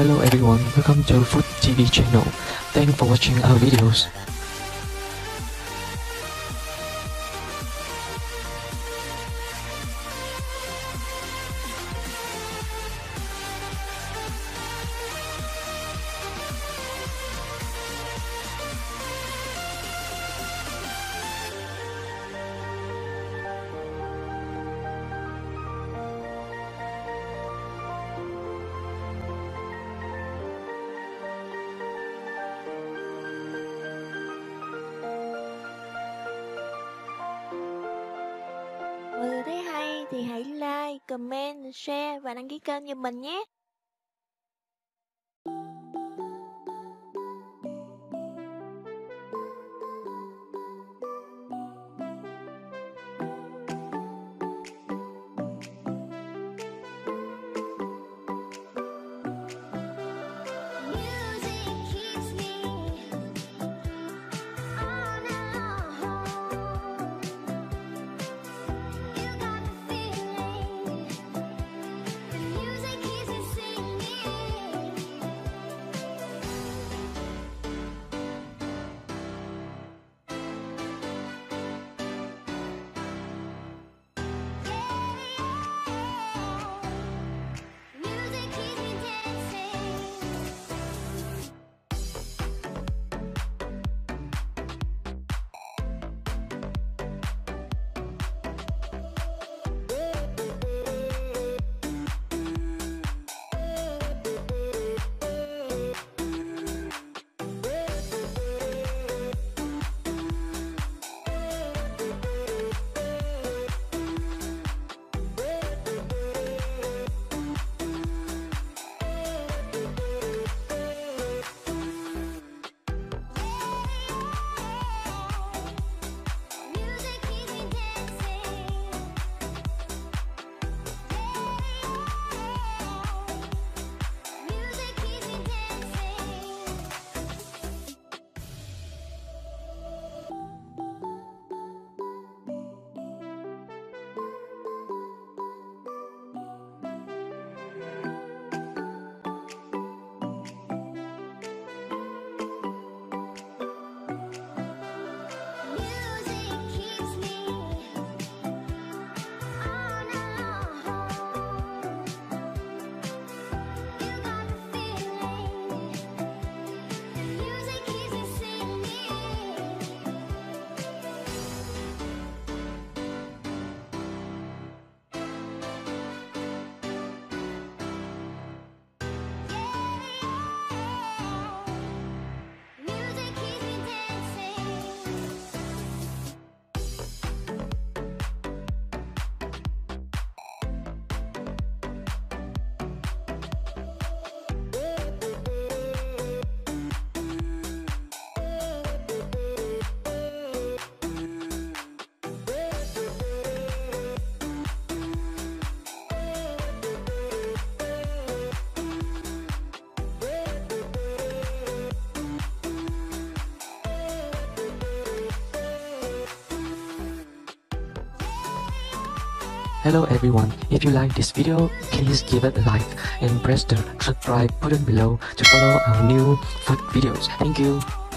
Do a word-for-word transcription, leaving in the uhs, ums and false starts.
Hello everyone, welcome to Food T V channel. Thanks for watching our videos. Mọi người thấy hay thì hãy like, comment, share và đăng ký kênh cho mình nhé. Hello everyone, if you like this video, please give it a like and press the subscribe button below to follow our new food videos. Thank you.